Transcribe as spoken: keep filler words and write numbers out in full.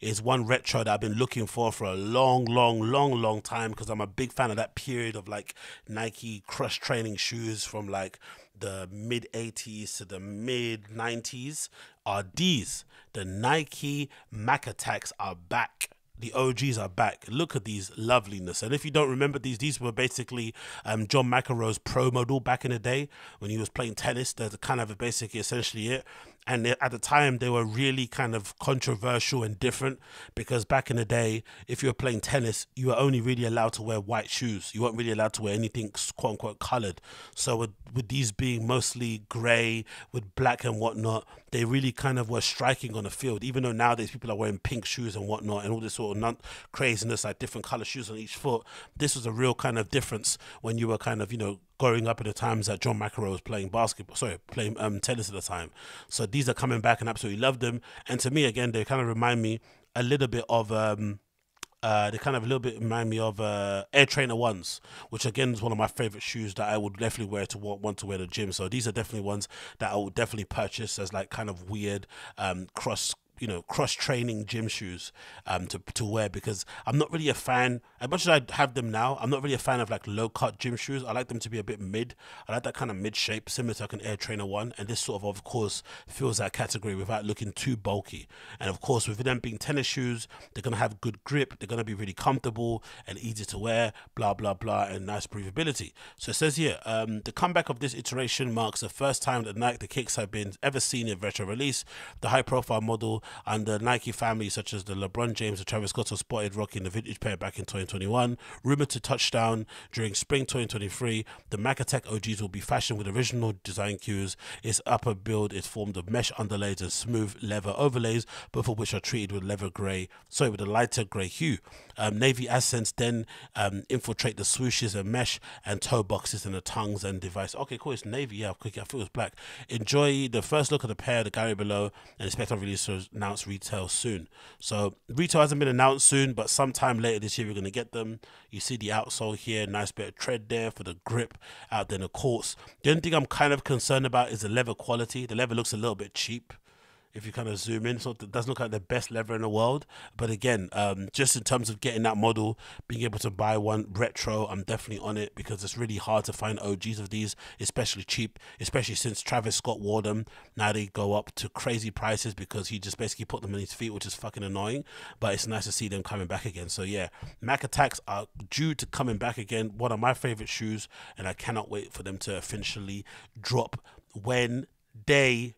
is one retro that I've been looking for for a long, long, long, long time, because I'm a big fan of that period of like Nike crush training shoes from like the mid eighties to the mid nineties are these. The Nike Mac Attacks are back. The O Gs are back. Look at these loveliness. And if you don't remember these, these were basically um, John McEnroe's pro model back in the day when he was playing tennis. That's kind of basically essentially it. And at the time, they were really kind of controversial and different, because back in the day, if you were playing tennis, you were only really allowed to wear white shoes. You weren't really allowed to wear anything quote unquote coloured. So with, with these being mostly grey with black and whatnot, they really kind of were striking on the field, even though nowadays people are wearing pink shoes and whatnot and all this sort of craziness, like different colour shoes on each foot. This was a real kind of difference when you were kind of, you know, growing up at the times that John McEnroe was playing basketball, sorry, playing um, tennis at the time. So these are coming back and absolutely love them. And to me, again, they kind of remind me a little bit of, um, uh, they kind of a little bit remind me of uh, Air Trainer Ones, which again is one of my favorite shoes that I would definitely wear to want to wear to the gym. So these are definitely ones that I would definitely purchase as like kind of weird um, cross you know, cross-training gym shoes um, to, to wear, because I'm not really a fan, as much as I have them now, I'm not really a fan of like low-cut gym shoes. I like them to be a bit mid. I like that kind of mid shape, similar to like an Air Trainer One, and this sort of, of course, fills that category without looking too bulky. And of course, with them being tennis shoes, they're going to have good grip, they're going to be really comfortable and easy to wear, blah, blah, blah, and nice breathability. So it says here, um, the comeback of this iteration marks the first time that Nike the kicks have been ever seen in retro release. The high-profile model and the Nike family, such as the LeBron James and Travis Scott, spotted rocking the vintage pair back in twenty twenty-one. Rumored to touch down during spring twenty twenty-three, the Mac Attack O Gs will be fashioned with original design cues. Its upper build is formed of mesh underlays and smooth leather overlays, both of which are treated with leather grey, sorry, with a lighter grey hue. Um, navy accents then um, infiltrate the swooshes and mesh and toe boxes and the tongues and device. Okay, cool, it's navy, yeah, I thought it was black. Enjoy the first look of the pair, the gallery below, and expect our release to announce retail soon. So retail hasn't been announced soon, but sometime later this year we're going to get them. You see the outsole here, nice bit of tread there for the grip out there in the courts. The only thing I'm kind of concerned about is the leather quality. The leather looks a little bit cheap if you kind of zoom in, so it doesn't look like the best leather in the world. But again, um, just in terms of getting that model, being able to buy one retro, I'm definitely on it, because it's really hard to find O Gs of these, especially cheap, especially since Travis Scott wore them. Now they go up to crazy prices because he just basically put them in his feet, which is fucking annoying, but it's nice to see them coming back again. So yeah, Mac Attacks are due to coming back again, one of my favorite shoes, and I cannot wait for them to officially drop when they